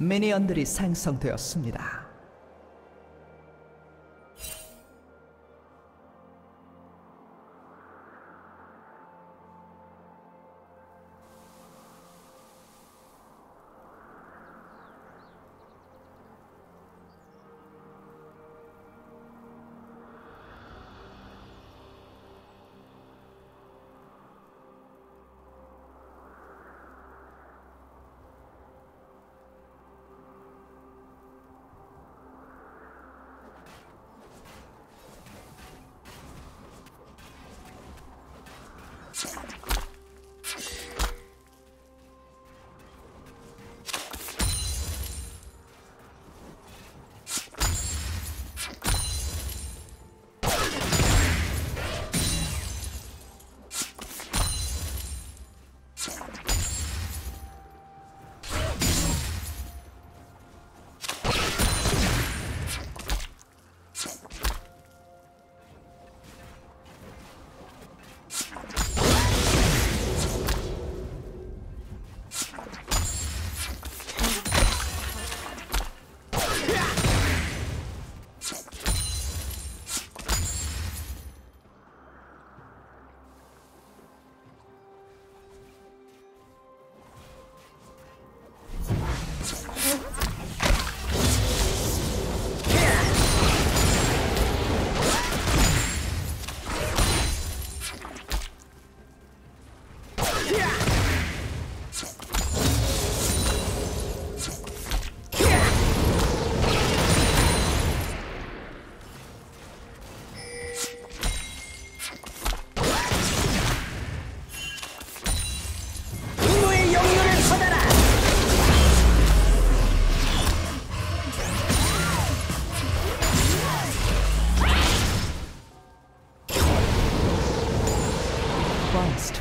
미니언들이 생성되었습니다.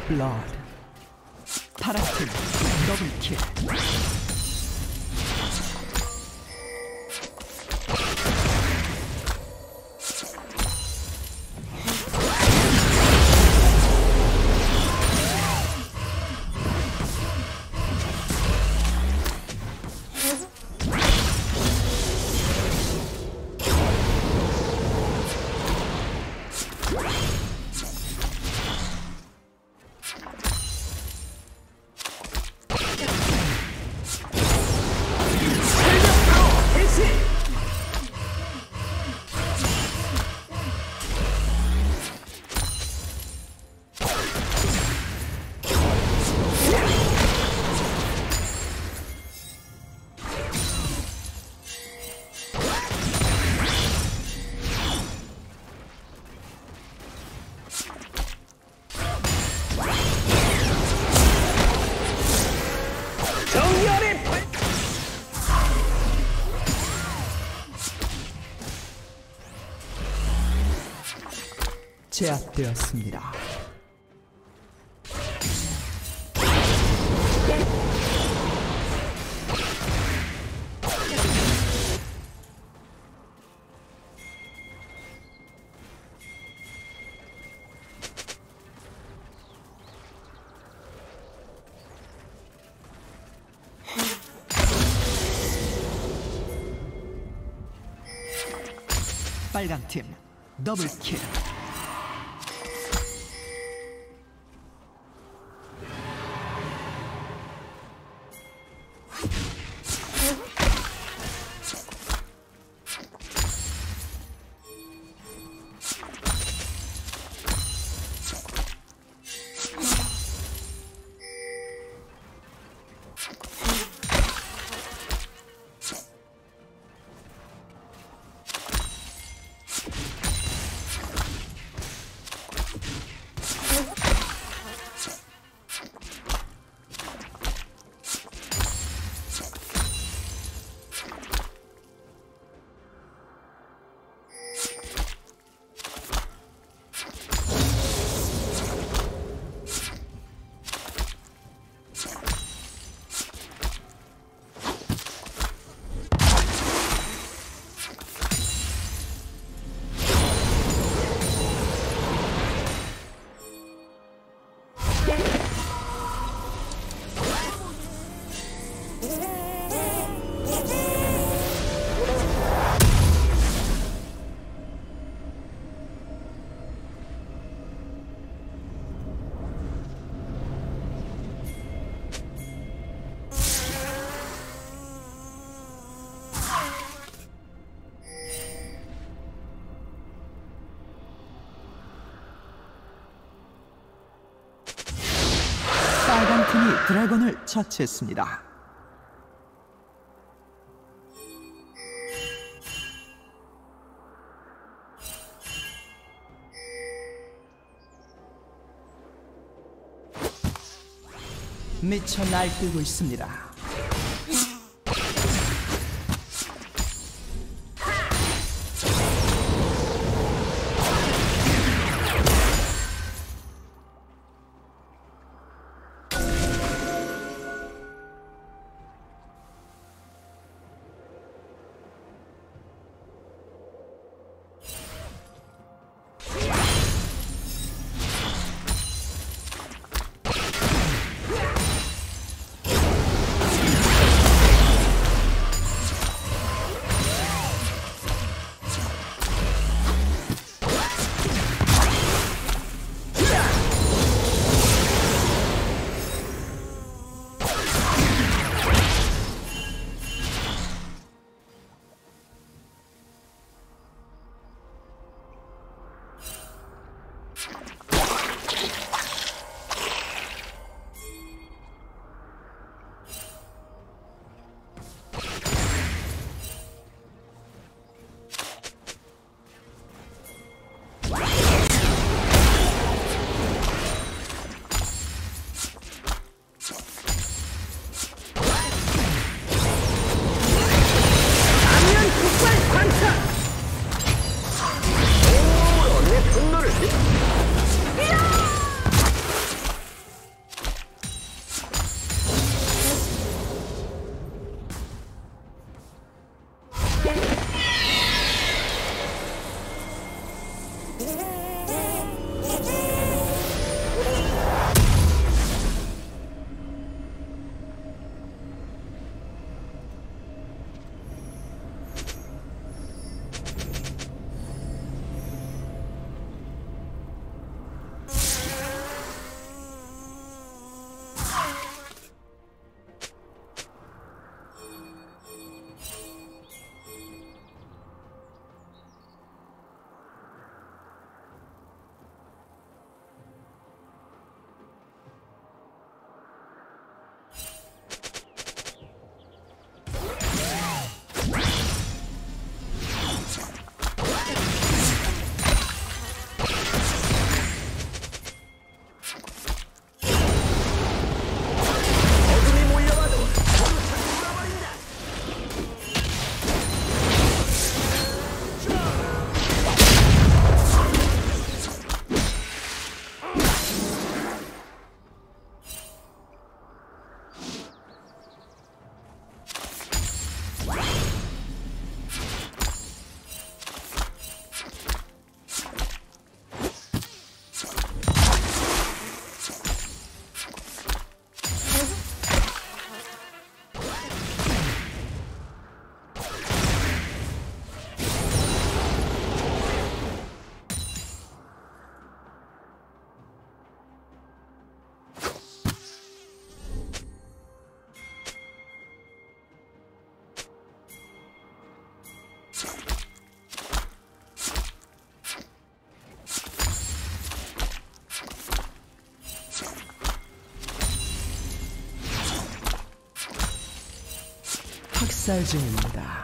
Blood. 파라팀 더블킬. 제압되었습니다. 빨강팀 더블킬. 드래곤을 처치했습니다. 미쳐 날뛰고 있습니다. 학살 중입니다.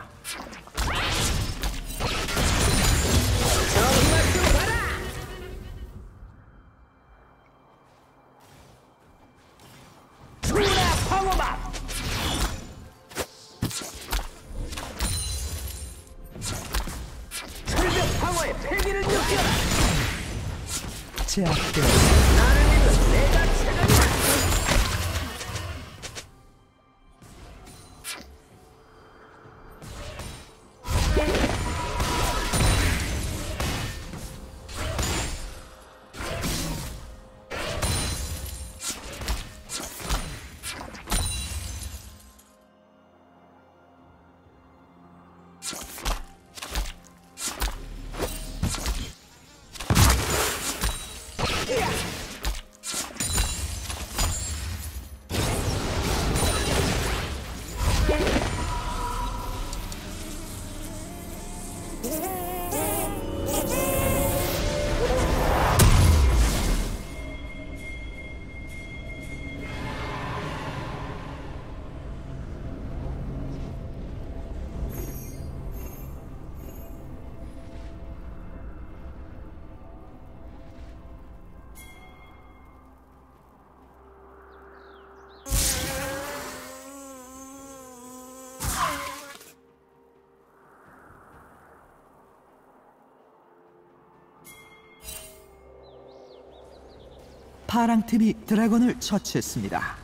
파랑팀이 드래곤을 처치했습니다.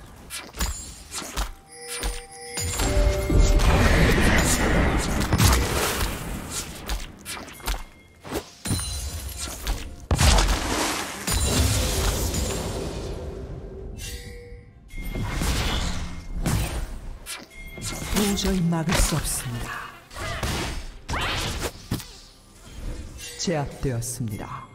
도저히 막을 수 없습니다. 제압되었습니다.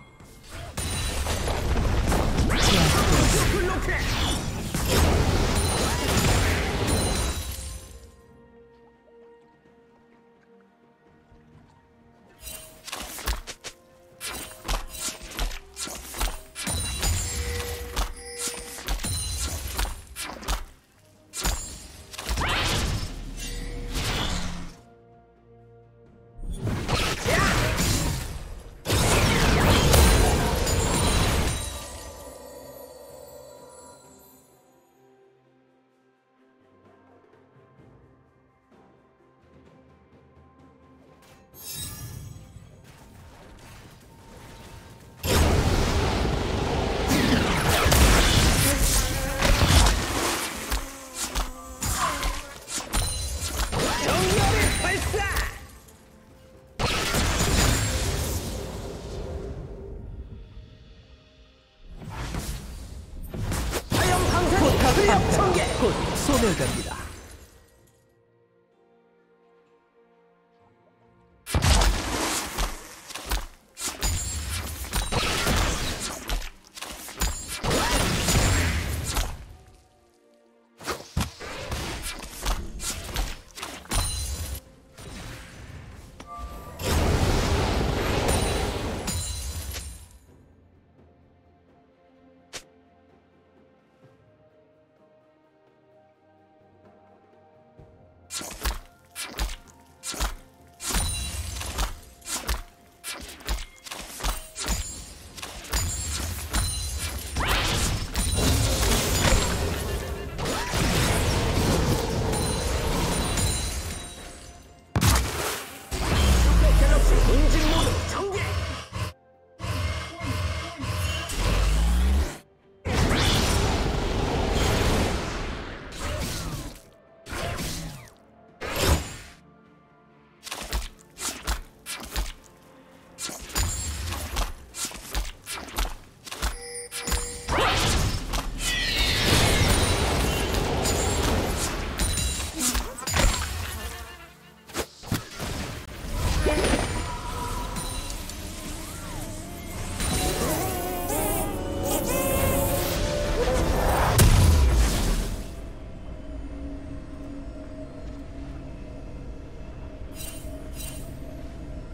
소멸됩니다.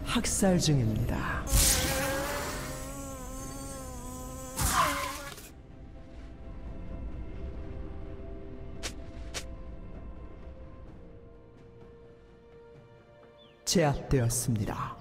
학살 중입니다. 제압되었습니다.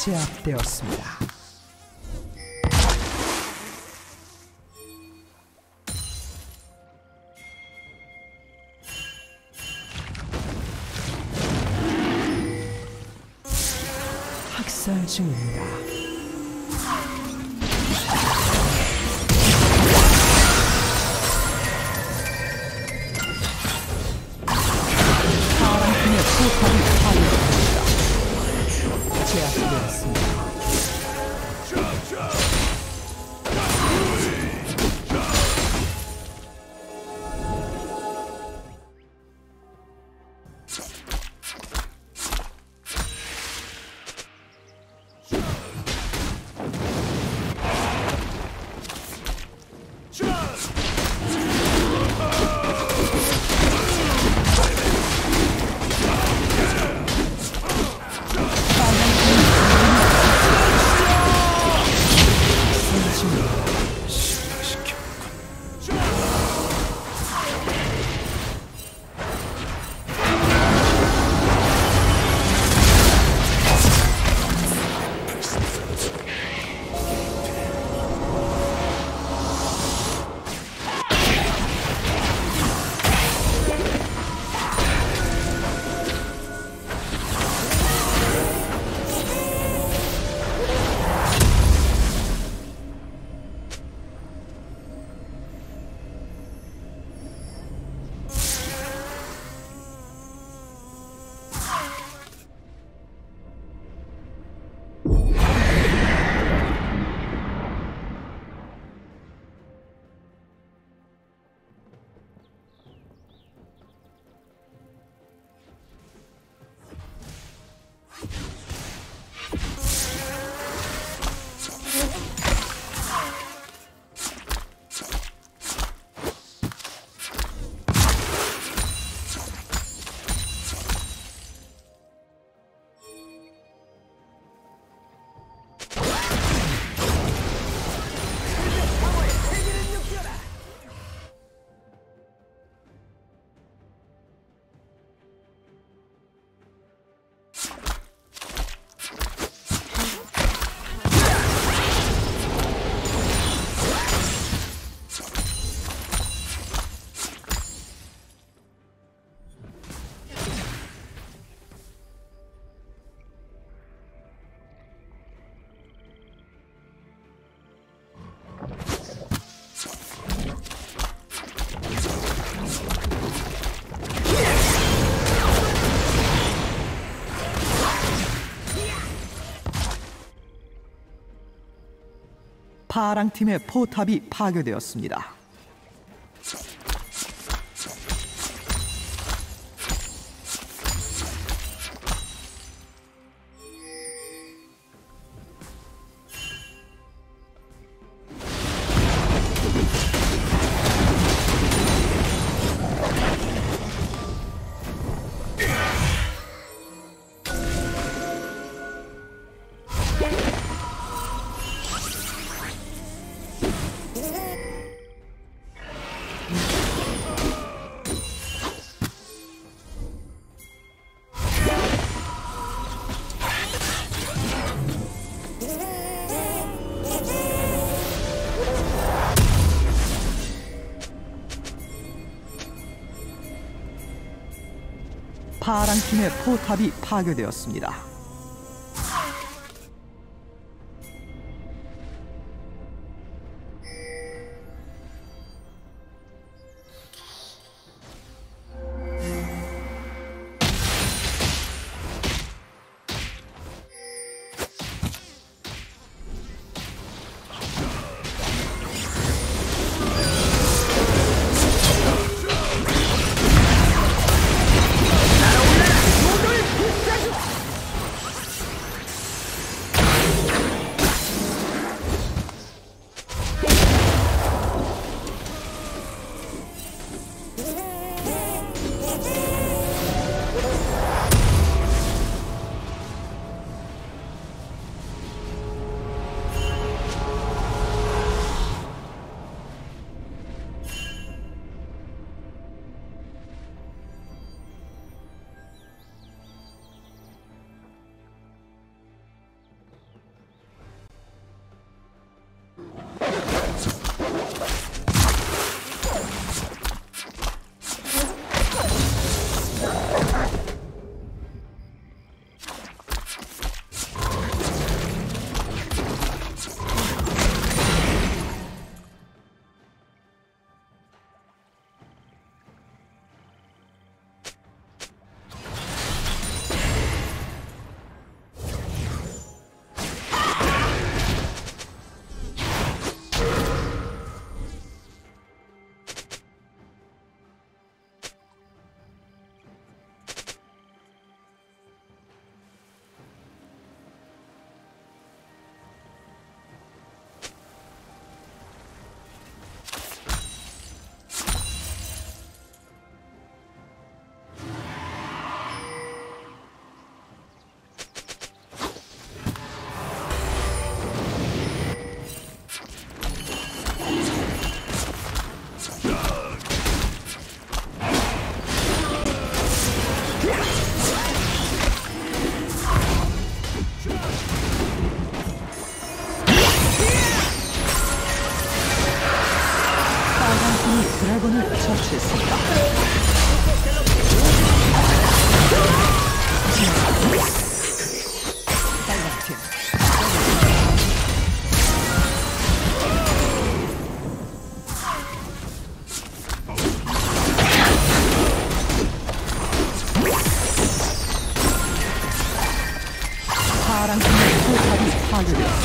제압되었습니다. 학살 중입니다. 파랑팀의 포탑이 파괴되었습니다. 파랑팀의 포탑이 파괴되었습니다. 드래곤을 처치했습니다. 파랑 팀의 포탑이 파괴되었습니다.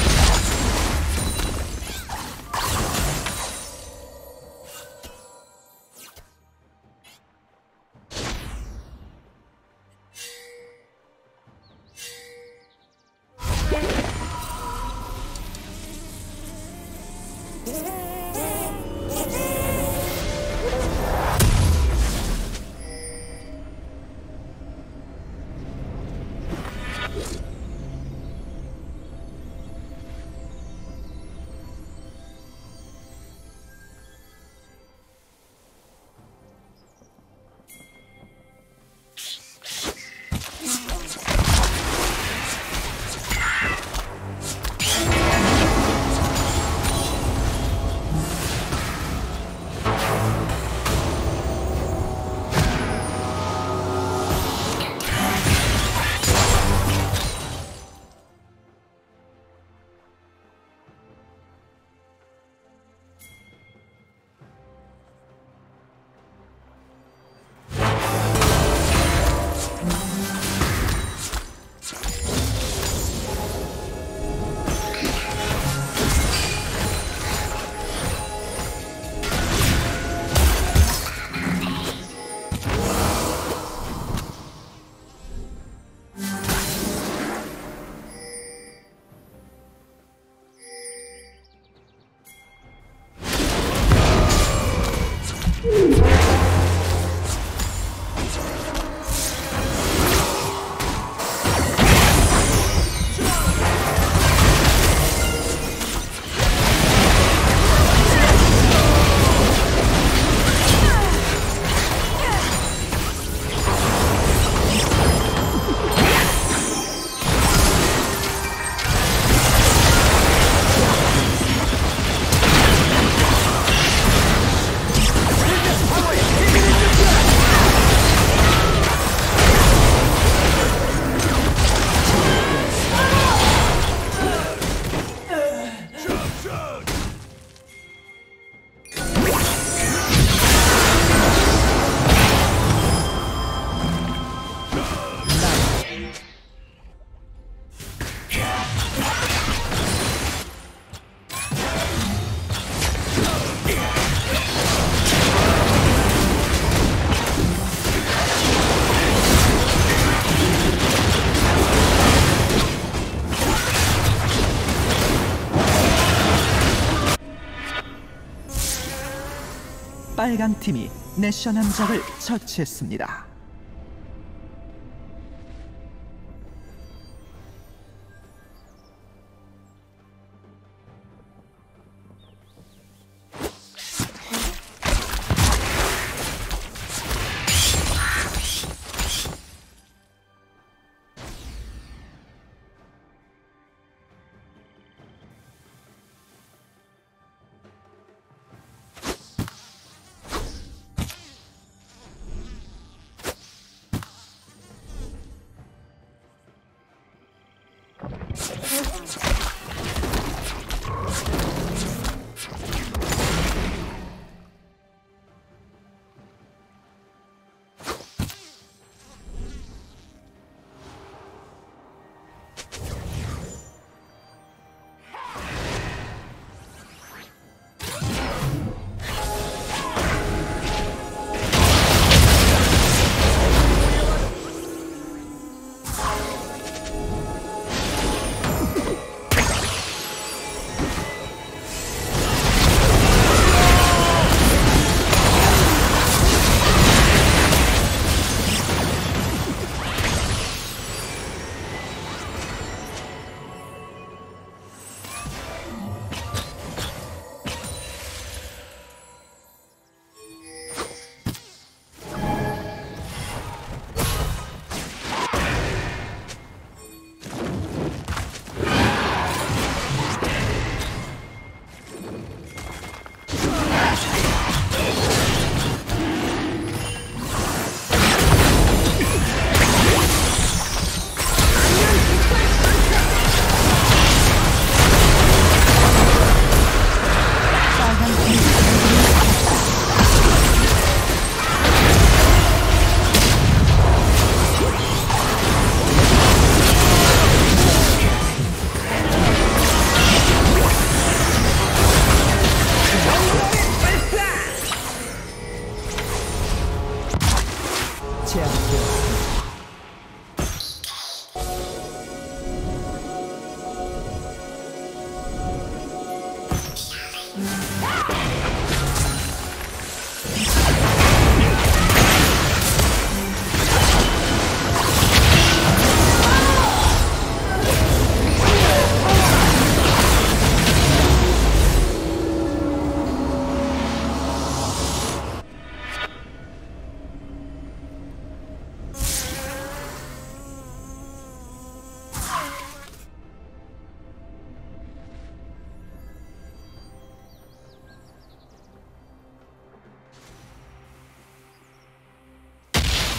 빨간 팀이 내셔 함정을 처치했습니다.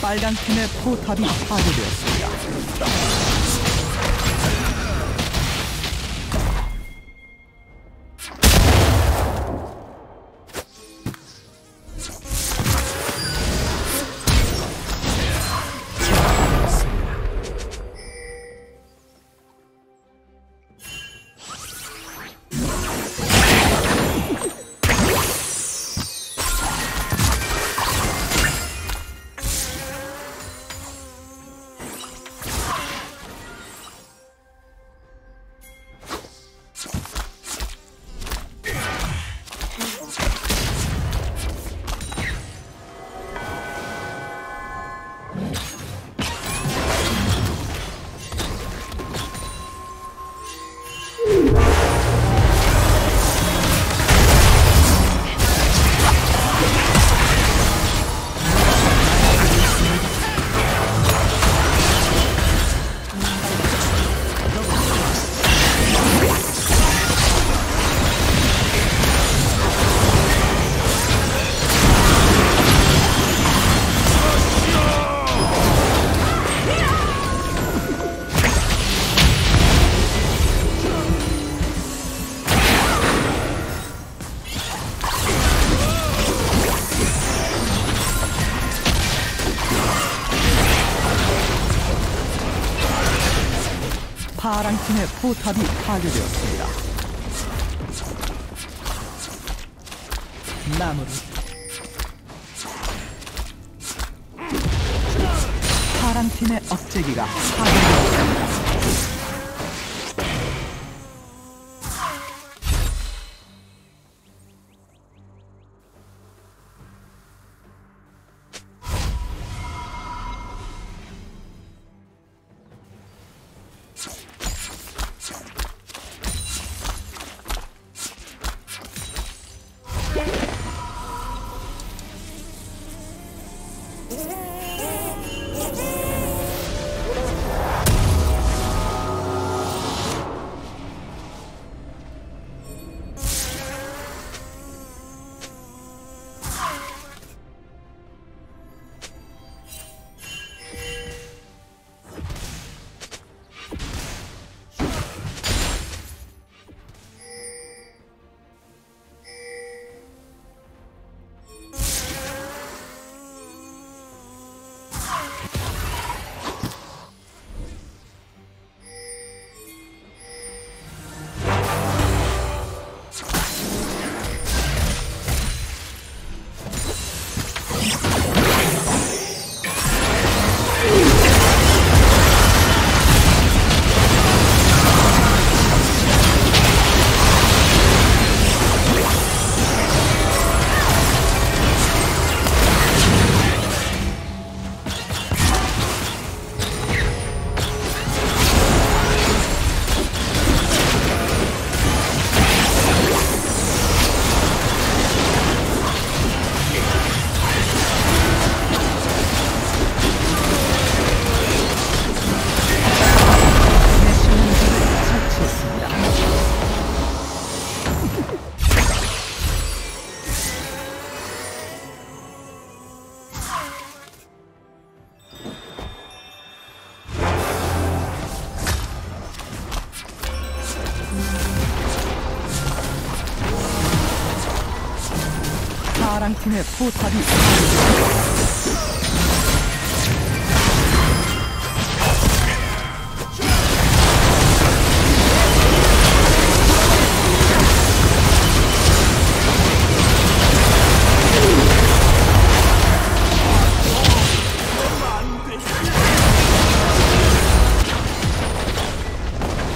빨간 팀의 포탑이 파괴되었습니다. 파랑팀의 포탑이 파괴되었습니다. 나무를 파랑팀의 억제기가 파괴되었습니다.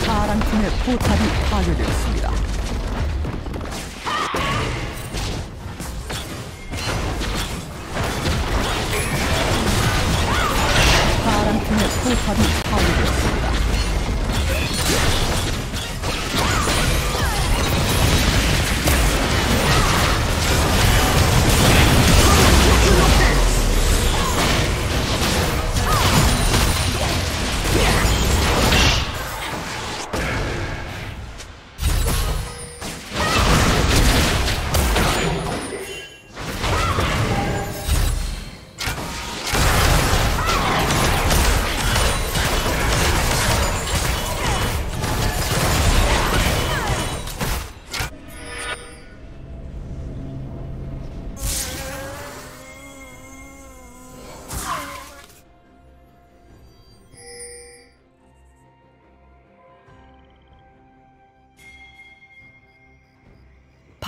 파랑팀의 포탑이 파괴되었습니다.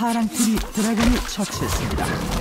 파랑팀이 드래곤을 처치했습니다.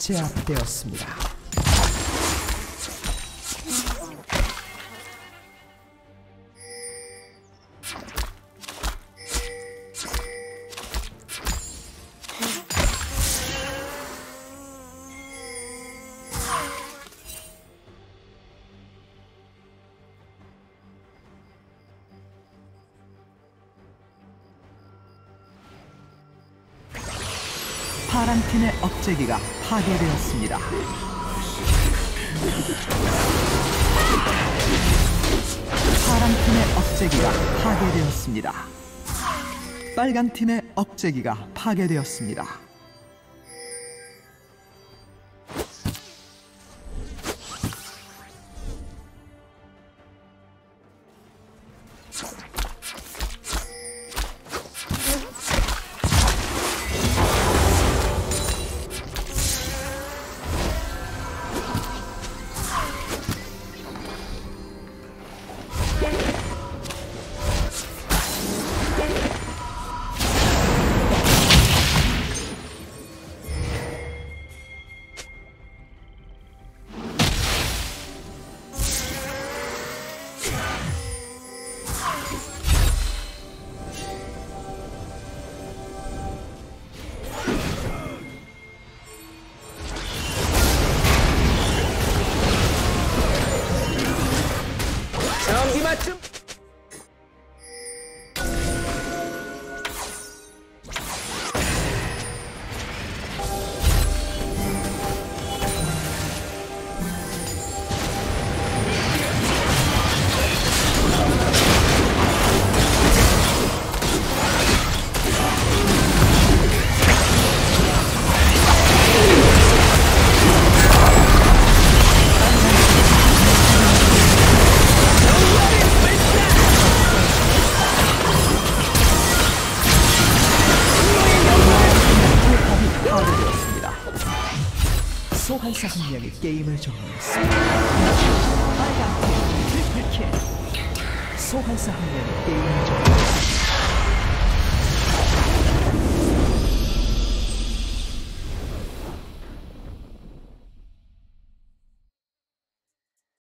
제압되었습니다. 파랑팀의 억제기가 파괴되었습니다. 파랑팀의 억제기가 파괴되었습니다. 빨강팀의 억제기가 파괴되었습니다. 소환사 한 명이 게임을 종료했습니다. 소환사 한 명이 게임을 종료했습니다.